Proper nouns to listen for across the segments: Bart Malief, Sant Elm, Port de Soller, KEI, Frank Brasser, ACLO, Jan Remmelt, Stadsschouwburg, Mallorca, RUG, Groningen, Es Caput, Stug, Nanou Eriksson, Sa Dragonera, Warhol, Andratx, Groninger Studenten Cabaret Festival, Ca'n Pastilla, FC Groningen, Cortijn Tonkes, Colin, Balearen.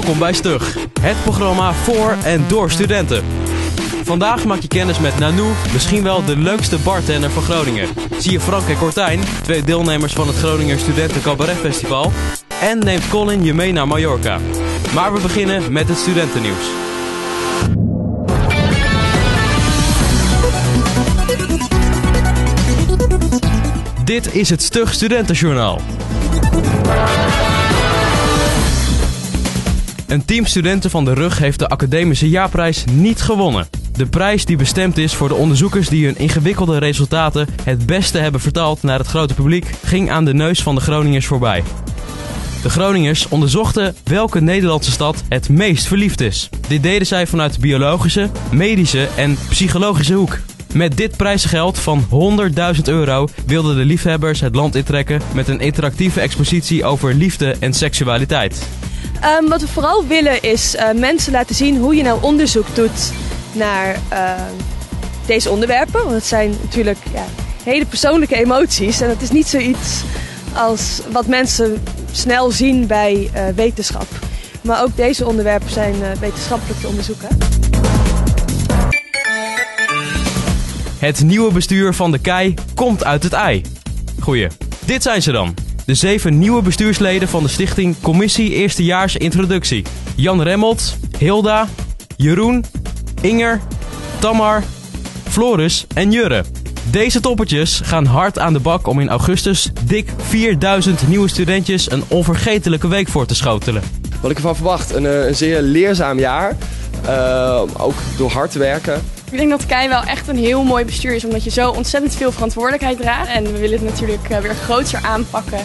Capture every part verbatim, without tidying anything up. Welkom bij Stug, het programma voor en door studenten. Vandaag maak je kennis met Nanou, misschien wel de leukste bartender van Groningen. Zie je Frank en Cortijn, twee deelnemers van het Groninger Studenten Cabaret Festival. En neemt Colin je mee naar Mallorca. Maar we beginnen met het studentennieuws. Dit is het Stug Studentenjournaal. Een team studenten van de R U G heeft de academische jaarprijs niet gewonnen. De prijs die bestemd is voor de onderzoekers die hun ingewikkelde resultaten het beste hebben vertaald naar het grote publiek, ging aan de neus van de Groningers voorbij. De Groningers onderzochten welke Nederlandse stad het meest verliefd is. Dit deden zij vanuit biologische, medische en psychologische hoek. Met dit prijsgeld van honderdduizend euro wilden de liefhebbers het land intrekken met een interactieve expositie over liefde en seksualiteit. Um, wat we vooral willen is uh, mensen laten zien hoe je nou onderzoek doet naar uh, deze onderwerpen. Want het zijn natuurlijk ja, hele persoonlijke emoties en dat is niet zoiets als wat mensen snel zien bij uh, wetenschap. Maar ook deze onderwerpen zijn uh, wetenschappelijk te onderzoeken. Het nieuwe bestuur van de K E I komt uit het ei. Goeie, dit zijn ze dan. De zeven nieuwe bestuursleden van de stichting Commissie Eerstejaars Introductie. Jan Remmelt, Hilda, Jeroen, Inger, Tamar, Floris en Jurre. Deze toppertjes gaan hard aan de bak om in augustus dik vierduizend nieuwe studentjes een onvergetelijke week voor te schotelen. Wat ik ervan verwacht, een, een zeer leerzaam jaar. Uh, ook door hard te werken. Ik denk dat K E I wel echt een heel mooi bestuur is, omdat je zo ontzettend veel verantwoordelijkheid draagt. En we willen het natuurlijk weer groter aanpakken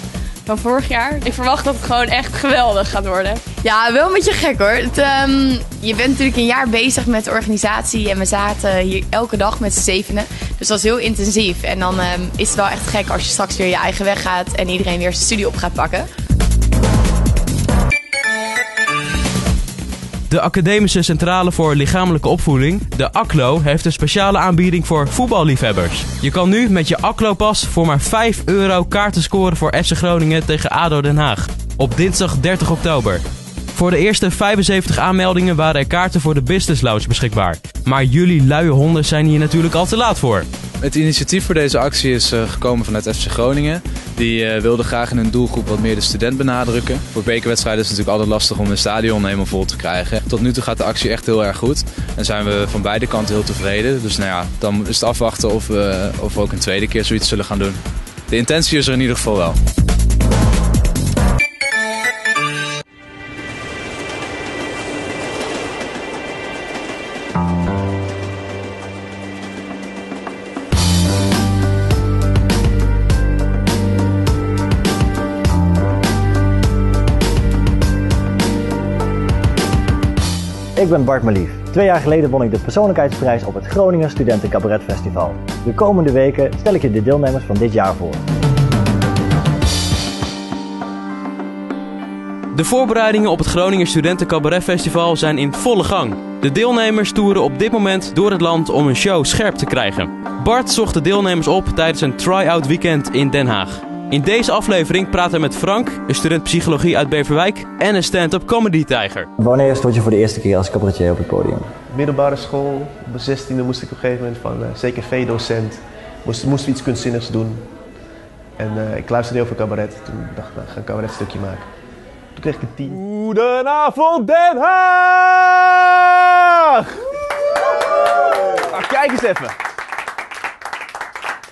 dan vorig jaar. Ik verwacht dat het gewoon echt geweldig gaat worden. Ja, wel een beetje gek hoor. Het, um, je bent natuurlijk een jaar bezig met de organisatie en we zaten hier elke dag met z'n zevenen. Dus dat is heel intensief. En dan um, is het wel echt gek als je straks weer je eigen weg gaat en iedereen weer zijn studie op gaat pakken. De Academische Centrale voor Lichamelijke Opvoeding, de A C L O, heeft een speciale aanbieding voor voetballiefhebbers. Je kan nu met je A C L O-pas voor maar vijf euro kaarten scoren voor F C Groningen tegen A D O Den Haag. Op dinsdag dertig oktober. Voor de eerste vijfenzeventig aanmeldingen waren er kaarten voor de Business Lounge beschikbaar. Maar jullie luie honden zijn hier natuurlijk al te laat voor. Het initiatief voor deze actie is gekomen vanuit F C Groningen. Die wilden graag in hun doelgroep wat meer de student benadrukken. Voor bekerwedstrijden is het natuurlijk altijd lastig om een stadion helemaal vol te krijgen. Tot nu toe gaat de actie echt heel erg goed. En zijn we van beide kanten heel tevreden. Dus nou ja, dan is het afwachten of we, of we ook een tweede keer zoiets zullen gaan doen. De intentie is er in ieder geval wel. Ik ben Bart Malief. Twee jaar geleden won ik de persoonlijkheidsprijs op het Groninger Studenten Cabaret Festival. De komende weken stel ik je de deelnemers van dit jaar voor. De voorbereidingen op het Groninger Studenten Cabaret Festival zijn in volle gang. De deelnemers toeren op dit moment door het land om een show scherp te krijgen. Bart zocht de deelnemers op tijdens een try-out weekend in Den Haag. In deze aflevering praat hij met Frank, een student psychologie uit Beverwijk en een stand-up comedy tijger. Wanneer stond je voor de eerste keer als cabaretier op het podium? Middelbare school, op mijn zestiende moest ik op een gegeven moment van uh, C K V-docent, moest, moest iets kunstzinnigs doen. En uh, ik luisterde heel veel cabaret, toen dacht ik, nou, ik ga een cabaretstukje maken. Toen kreeg ik een tien. Goedenavond Den Haag! Ah, kijk eens even.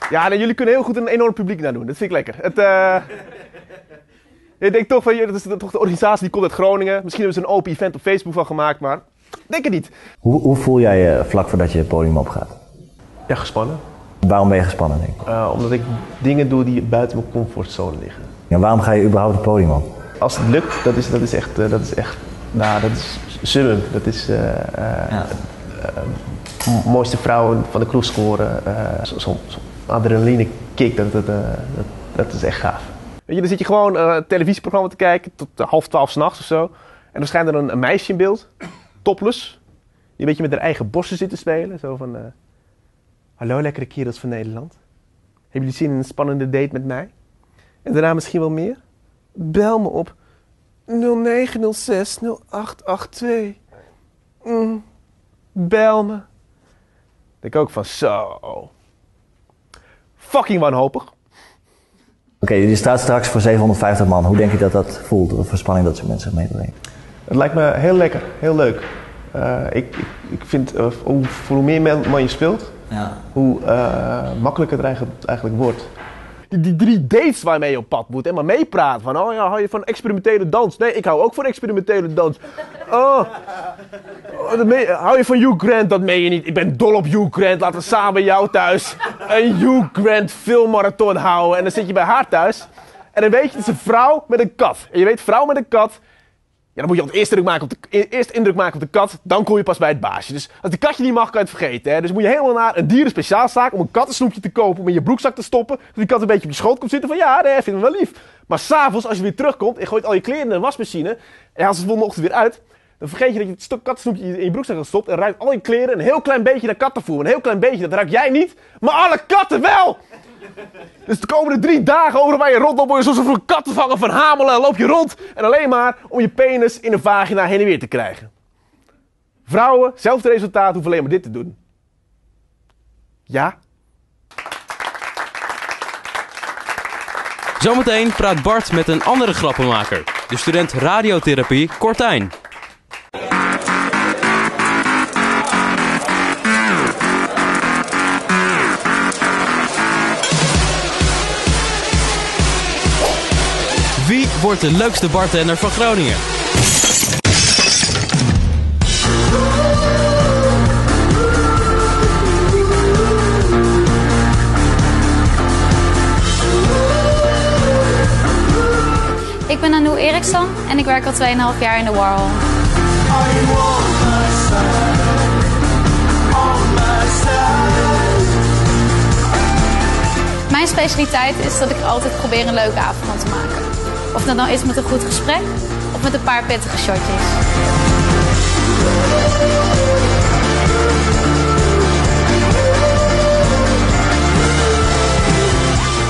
Ja, nou, jullie kunnen heel goed een enorm publiek naar doen. Dat vind ik lekker. Het, uh... ik denk toch van, dat is toch de organisatie die komt uit Groningen. Misschien hebben ze een open event op Facebook van gemaakt, maar denk het niet. Hoe, hoe voel jij je vlak voordat je het podium opgaat? Ja, gespannen. Waarom ben je gespannen, denk ik? Uh, omdat ik dingen doe die buiten mijn comfortzone liggen. Ja, waarom ga je überhaupt het podium op? Als het lukt, dat is, dat is echt, uh, dat is echt, nou, dat is summum. Dat is... Uh, uh, ja. uh, uh, mooiste vrouwen van de kroeg scoren. Uh, so, so, so. Adrenaline kick, dat, dat, dat, dat is echt gaaf. Weet je, dan zit je gewoon uh, een televisieprogramma te kijken tot uh, half twaalf 's nachts of zo. En dan schijnt er een, een meisje in beeld, topless, die een beetje met haar eigen borsten zit te spelen. Zo van, uh, hallo lekkere kerels van Nederland. Hebben jullie zin in een spannende date met mij? En daarna misschien wel meer? Bel me op nul negen nul zes nul acht acht twee. Mm, bel me. Denk ook van zo. Fucking wanhopig. Oké, okay, je staat straks voor zevenhonderdvijftig man. Hoe denk je dat dat voelt? Wat voor spanning dat zo'n mensen meebrengen? Het lijkt me heel lekker, heel leuk. Uh, ik, ik vind, uh, hoe, hoe meer man je speelt, ja. hoe uh, makkelijker het eigenlijk, eigenlijk wordt. Die, die drie dates waarmee je op pad moet en maar meepraat. Van, oh ja, hou je van experimentele dans? Nee, ik hou ook van experimentele dans. Oh, oh dat meen, hou je van Hugh Grant? Dat meen je niet. Ik ben dol op Hugh Grant. Laten we samen jou thuis een Hugh Grant filmmarathon houden. En dan zit je bij haar thuis. En dan weet je, het is een vrouw met een kat. En je weet, vrouw met een kat... Ja, dan moet je altijd eerst, maken op de, eerst indruk maken op de kat, dan kom je pas bij het baasje. Dus als de katje niet mag, kan je het vergeten. Hè? Dus moet je helemaal naar een dierenspeciaalzaak om een kattensnoepje te kopen, om in je broekzak te stoppen, zodat die kat een beetje op je schoot komt zitten van ja, nee, vind me wel lief. Maar s'avonds, als je weer terugkomt en gooit al je kleren in de wasmachine en haalt ze de volgende ochtend weer uit, dan vergeet je dat je het stuk kattensnoepje in je broekzak had gestopt en ruikt al je kleren een heel klein beetje naar kattenvoer. Een heel klein beetje, dat ruikt jij niet, maar alle katten wel! Dus de komende drie dagen over waar je rondloopt, word je zoals een kattenvanger van Hamelen, loop je rond. En alleen maar om je penis in een vagina heen en weer te krijgen. Vrouwen, zelfde resultaat, hoeven alleen maar dit te doen. Ja? Zometeen praat Bart met een andere grappenmaker. De student radiotherapie Cortijn. Wie wordt de leukste bartender van Groningen? Ik ben Nanou Eriksson en ik werk al tweeënhalf jaar in de Warhol. Mijn specialiteit is dat ik altijd probeer een leuke avond van te maken. Of dat nou is met een goed gesprek of met een paar pittige shotjes.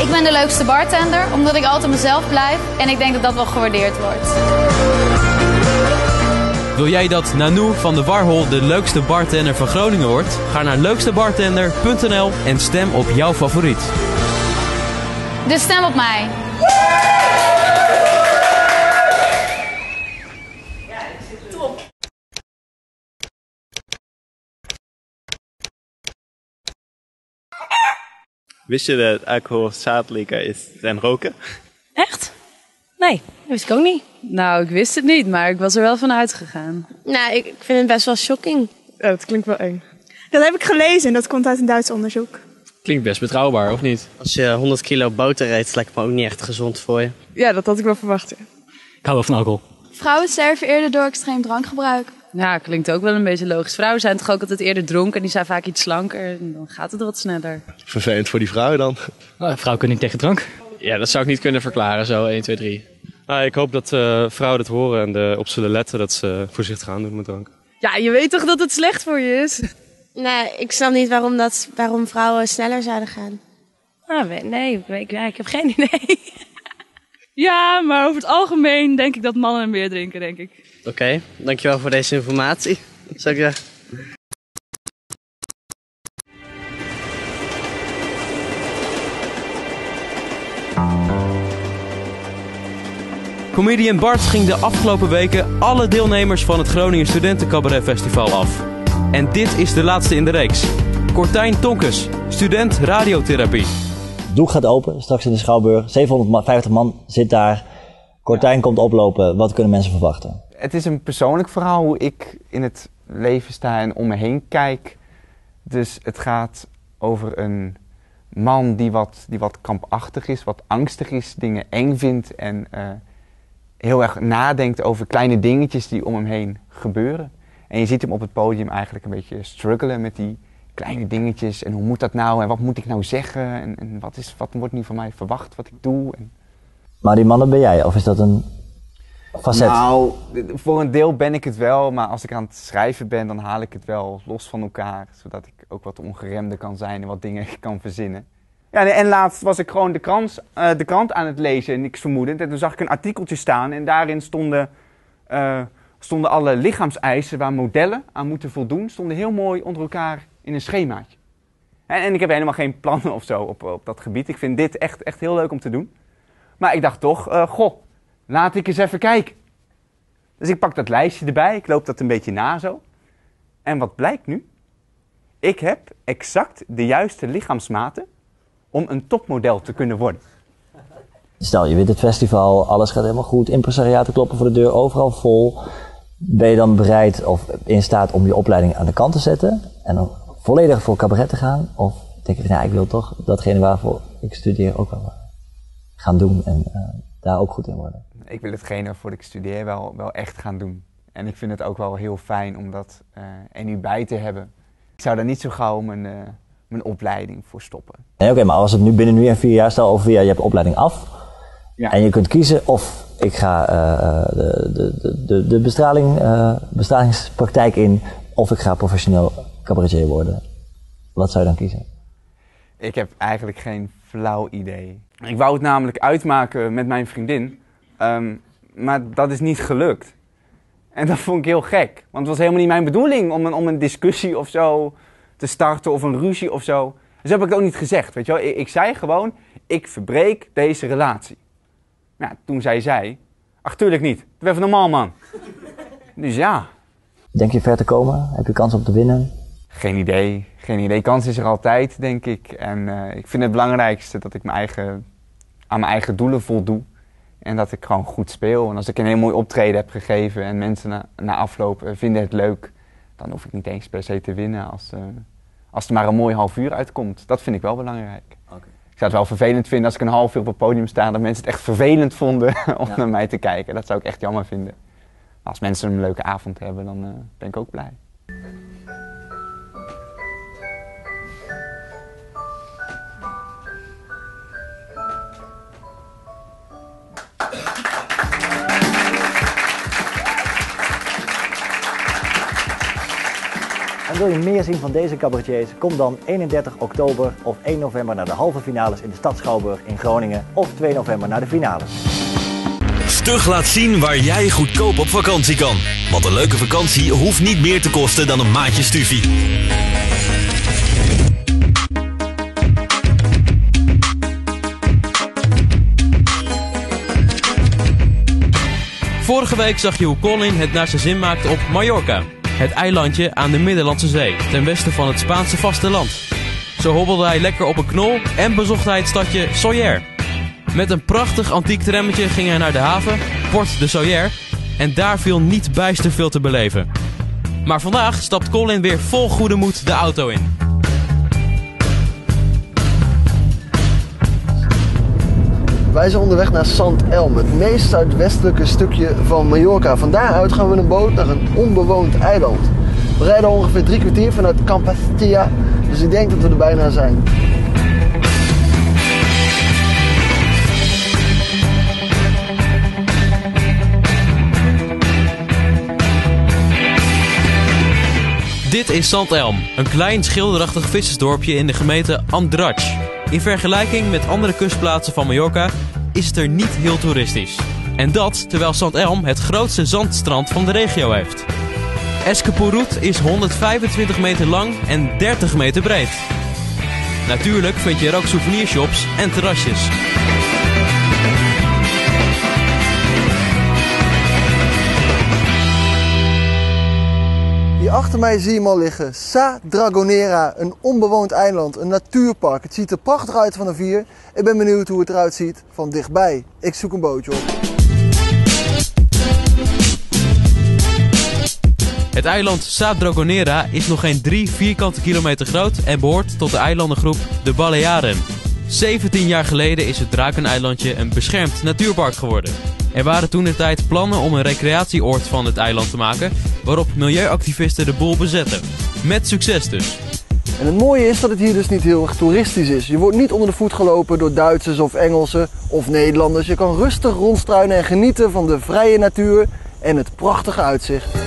Ik ben de leukste bartender omdat ik altijd mezelf blijf en ik denk dat dat wel gewaardeerd wordt. Wil jij dat Nanou van de Warhol de leukste bartender van Groningen wordt? Ga naar leukstebartender punt n l en stem op jouw favoriet. Dus stem op mij. Wist je dat alcohol schadelijker is dan roken? Echt? Nee, dat wist ik ook niet. Nou, ik wist het niet, maar ik was er wel van uitgegaan. Nou, ik vind het best wel shocking. Ja, dat klinkt wel eng. Dat heb ik gelezen en dat komt uit een Duits onderzoek. Klinkt best betrouwbaar, of niet? Als je honderd kilo boter eet, lijkt me ook niet echt gezond voor je. Ja, dat had ik wel verwacht. Ja. Ik hou wel van alcohol. Vrouwen sterven eerder door extreem drankgebruik. Ja, klinkt ook wel een beetje logisch. Vrouwen zijn toch ook altijd eerder dronken en die zijn vaak iets slanker. En dan gaat het wat sneller. Vervelend voor die vrouwen dan. Nou, vrouwen kunnen niet tegen drank. Ja, dat zou ik niet kunnen verklaren zo, één, twee, drie. Nou, ik hoop dat uh, vrouwen dat horen en uh, op zullen letten dat ze voorzichtig aan doen met drank. Ja, je weet toch dat het slecht voor je is? Nee, ik snap niet waarom, dat, waarom vrouwen sneller zouden gaan. Ah, nee, ik, ja, ik heb geen idee. Ja, maar over het algemeen denk ik dat mannen meer drinken, denk ik. Oké, okay, dankjewel voor deze informatie, zou ik zeggen. Comedian Bart ging de afgelopen weken alle deelnemers van het Groninger Studenten Cabaret Festival af. En dit is de laatste in de reeks. Cortijn Tonkes, student radiotherapie. Doek gaat open, straks in de Schouwburg. zevenhonderdvijftig man zit daar. Cortijn komt oplopen. Wat kunnen mensen verwachten? Het is een persoonlijk verhaal hoe ik in het leven sta en om me heen kijk. Dus het gaat over een man die wat, die wat krampachtig is, wat angstig is, dingen eng vindt en uh, heel erg nadenkt over kleine dingetjes die om hem heen gebeuren. En je ziet hem op het podium eigenlijk een beetje struggelen met die kleine dingetjes en hoe moet dat nou en wat moet ik nou zeggen en, en wat, is, wat wordt nu van mij verwacht wat ik doe. En... Maar die mannen ben jij of is dat een facet? Nou, voor een deel ben ik het wel, maar als ik aan het schrijven ben dan haal ik het wel los van elkaar. Zodat ik ook wat ongeremder kan zijn en wat dingen kan verzinnen. Ja, en laatst was ik gewoon de krant, uh, de krant aan het lezen, niks vermoedend. En toen zag ik een artikeltje staan en daarin stonden, uh, stonden alle lichaamseisen waar modellen aan moeten voldoen, stonden heel mooi onder elkaar in een schemaatje. En, en ik heb helemaal geen plannen of zo op, op dat gebied. Ik vind dit echt, echt heel leuk om te doen. Maar ik dacht toch, uh, goh, laat ik eens even kijken. Dus ik pak dat lijstje erbij, ik loop dat een beetje na zo. En wat blijkt nu? Ik heb exact de juiste lichaamsmaten om een topmodel te kunnen worden. Stel, je wint het festival, alles gaat helemaal goed, impresariaten kloppen voor de deur, overal vol. Ben je dan bereid of in staat om je opleiding aan de kant te zetten en dan volledig voor cabaret te gaan? Of denk je, nou, ik wil toch datgene waarvoor ik studeer ook wel gaan doen en uh, daar ook goed in worden? Ik wil hetgene waarvoor ik studeer wel, wel echt gaan doen. En ik vind het ook wel heel fijn om dat uh, er nu bij te hebben. Ik zou daar niet zo gauw mijn, uh, mijn opleiding voor stoppen. Nee, oké, okay, maar als het nu binnen nu en vier jaar, stel over vier jaar, je hebt de opleiding af. Ja. En je kunt kiezen of ik ga uh, de, de, de, de bestraling, uh, bestralingspraktijk in, of ik ga professioneel cabaretier worden. Wat zou je dan kiezen? Ik heb eigenlijk geen flauw idee. Ik wou het namelijk uitmaken met mijn vriendin, um, maar dat is niet gelukt. En dat vond ik heel gek, want het was helemaal niet mijn bedoeling om een, om een discussie of zo te starten of een ruzie of zo. Dus heb ik het ook niet gezegd, weet je wel. Ik, ik zei gewoon, ik verbreek deze relatie. Nou, toen zei zij, ach tuurlijk niet, doe even normaal man. Dus ja. Denk je ver te komen? Heb je kans om te winnen? Geen idee, geen idee. Kans is er altijd, denk ik. En uh, ik vind het belangrijkste dat ik mijn eigen, aan mijn eigen doelen voldoe. En dat ik gewoon goed speel. En als ik een heel mooi optreden heb gegeven en mensen na, na afloop vinden het leuk, dan hoef ik niet eens per se te winnen als, uh, als er maar een mooi half uur uitkomt. Dat vind ik wel belangrijk. Okay. Ik zou het wel vervelend vinden als ik een half uur op het podium sta, dat mensen het echt vervelend vonden om ja. naar mij te kijken. Dat zou ik echt jammer vinden. Als mensen een leuke avond hebben, dan uh, ben ik ook blij. En wil je meer zien van deze cabaretiers? Kom dan eenendertig oktober of één november naar de halve finales in de Stadsschouwburg in Groningen of twee november naar de finale. Stug laat zien waar jij goedkoop op vakantie kan. Want een leuke vakantie hoeft niet meer te kosten dan een maatje stuvie. Vorige week zag je hoe Colin het naar zijn zin maakte op Mallorca. Het eilandje aan de Middellandse Zee, ten westen van het Spaanse vasteland. Zo hobbelde hij lekker op een knol en bezocht hij het stadje Soller. Met een prachtig antiek tremmetje ging hij naar de haven, Port de Soller, en daar viel niet bijster veel te beleven. Maar vandaag stapt Colin weer vol goede moed de auto in. Wij zijn onderweg naar Sant Elm, het meest zuidwestelijke stukje van Mallorca. Van daaruit gaan we een boot naar een onbewoond eiland. We rijden ongeveer drie kwartier vanuit Ca'n Pastilla, dus ik denk dat we er bijna zijn. Dit is Sant Elm, een klein schilderachtig vissersdorpje in de gemeente Andratx. In vergelijking met andere kustplaatsen van Mallorca is het er niet heel toeristisch. En dat terwijl Sant Elm het grootste zandstrand van de regio heeft. Es Caput is honderdvijfentwintig meter lang en dertig meter breed. Natuurlijk vind je er ook souvenirshops en terrasjes. Hier achter mij zie je hem al liggen, Sa Dragonera, een onbewoond eiland, een natuurpark. Het ziet er prachtig uit van de vier. Ik ben benieuwd hoe het eruit ziet van dichtbij. Ik zoek een bootje op. Het eiland Sa Dragonera is nog geen drie vierkante kilometer groot en behoort tot de eilandengroep de Balearen. zeventien jaar geleden is het Drakeneilandje een beschermd natuurpark geworden. Er waren toentertijd plannen om een recreatieoord van het eiland te maken, waarop milieuactivisten de boel bezetten. Met succes dus. En het mooie is dat het hier dus niet heel erg toeristisch is. Je wordt niet onder de voet gelopen door Duitsers of Engelsen of Nederlanders. Je kan rustig rondstruinen en genieten van de vrije natuur en het prachtige uitzicht.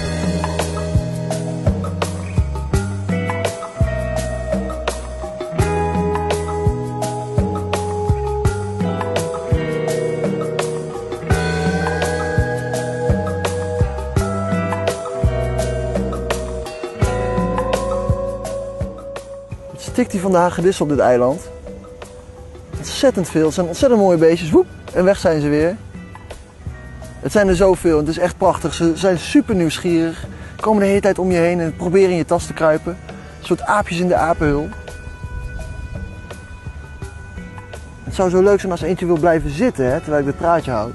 tikt hij vandaag gedis op dit eiland. Ontzettend veel. Het zijn ontzettend mooie beestjes. Woep, en weg zijn ze weer. Het zijn er zoveel. Het is echt prachtig. Ze zijn super nieuwsgierig. Komen de hele tijd om je heen en proberen in je tas te kruipen. Een soort aapjes in de apenhul. Het zou zo leuk zijn als eentje wil blijven zitten, hè, terwijl ik dit praatje houd.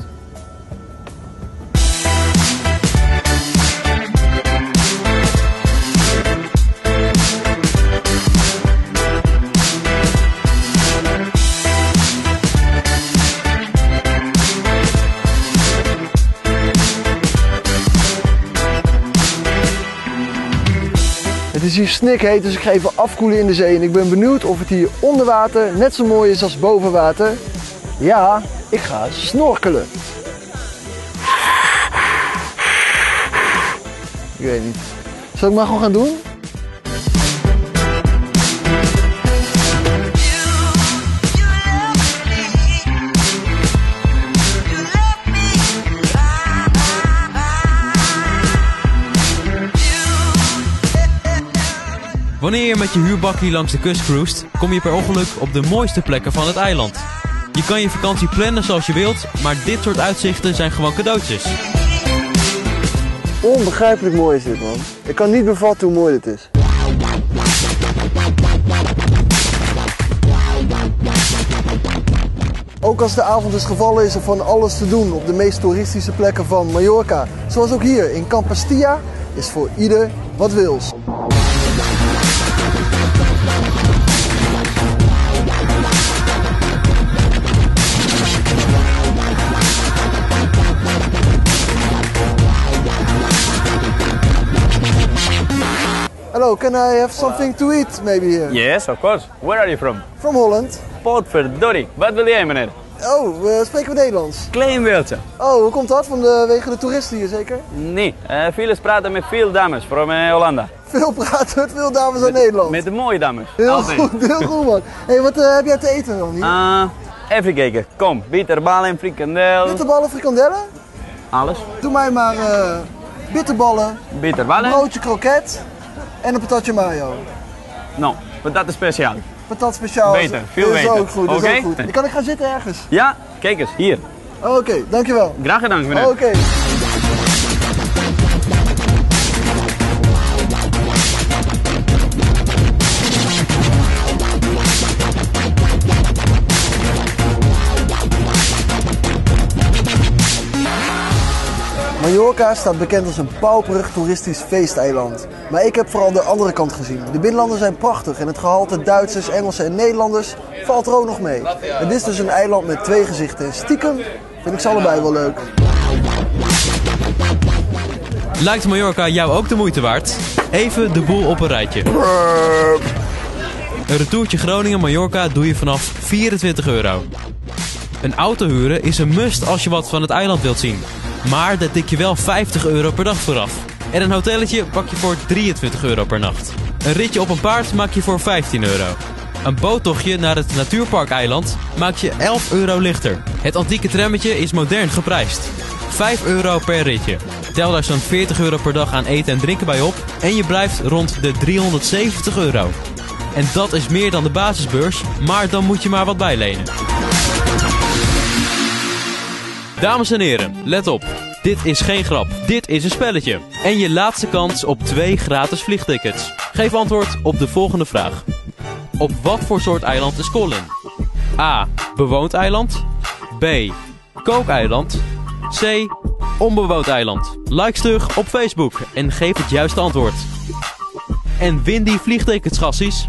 Het is hier snikheet, dus ik ga even afkoelen in de zee en ik ben benieuwd of het hier onder water net zo mooi is als boven water. Ja, ik ga snorkelen. Ik weet niet. Zal ik maar gewoon gaan doen? Wanneer je met je huurbakkie langs de kust cruist, kom je per ongeluk op de mooiste plekken van het eiland. Je kan je vakantie plannen zoals je wilt, maar dit soort uitzichten zijn gewoon cadeautjes. Onbegrijpelijk mooi is dit, man. Ik kan niet bevatten hoe mooi dit is. Ook als de avond is gevallen is er van alles te doen op de meest toeristische plekken van Mallorca. Zoals ook hier in Ca'n Pastilla is voor ieder wat wils. Hello, can I have something to eat maybe here? Yes, of course. Where are you from? From Holland. Potverdorie, wat wil jij, meneer? Oh, we spreken Nederlands. Klein beeldje. Oh, hoe komt dat? Vanwege de toeristen hier zeker? Nee, uh, veel praten met veel dames van uh, Hollanda. Veel praten met veel dames met, uit Nederland? Met de mooie dames. Heel altijd. Goed, heel goed man. Hé, hey, wat uh, heb jij te eten dan hier? Uh, even kijken. Kom, bitterballen en frikandel. Bitterballen, frikandellen? Alles. Doe mij maar uh, bitterballen, bitterballen, een broodje kroket. En een patatje mayo. Nou, patat speciaal. Patat speciaal. Beter, veel beter. Dat is ook goed, dat okay. Is ook goed. Dan kan ik gaan zitten ergens? Ja, kijk eens, hier. Oké, okay, dankjewel. Graag gedaan, meneer. Oké. Okay. Mallorca staat bekend als een pauperig toeristisch feesteiland. Maar ik heb vooral de andere kant gezien. De binnenlanden zijn prachtig en het gehalte Duitsers, Engelsen en Nederlanders valt er ook nog mee. Het is dus een eiland met twee gezichten. Stiekem vind ik ze allebei wel leuk. Lijkt Mallorca jou ook de moeite waard? Even de boel op een rijtje. Een retourtje Groningen-Mallorca doe je vanaf vierentwintig euro. Een auto huren is een must als je wat van het eiland wilt zien. Maar daar tik je wel vijftig euro per dag vooraf. En een hotelletje pak je voor drieëntwintig euro per nacht. Een ritje op een paard maak je voor vijftien euro. Een boottochtje naar het natuurparkeiland maak je elf euro lichter. Het antieke trammetje is modern geprijsd. vijf euro per ritje. Tel daar zo'n veertig euro per dag aan eten en drinken bij op. En je blijft rond de driehonderdzeventig euro. En dat is meer dan de basisbeurs, maar dan moet je maar wat bijlenen. Dames en heren, let op. Dit is geen grap. Dit is een spelletje. En je laatste kans op twee gratis vliegtickets. Geef antwoord op de volgende vraag. Op wat voor soort eiland is Colin? A. Bewoond eiland. B. Kookeiland. C. Onbewoond eiland. Like Stug op Facebook en geef het juiste antwoord. En win die vliegtickets, gassies.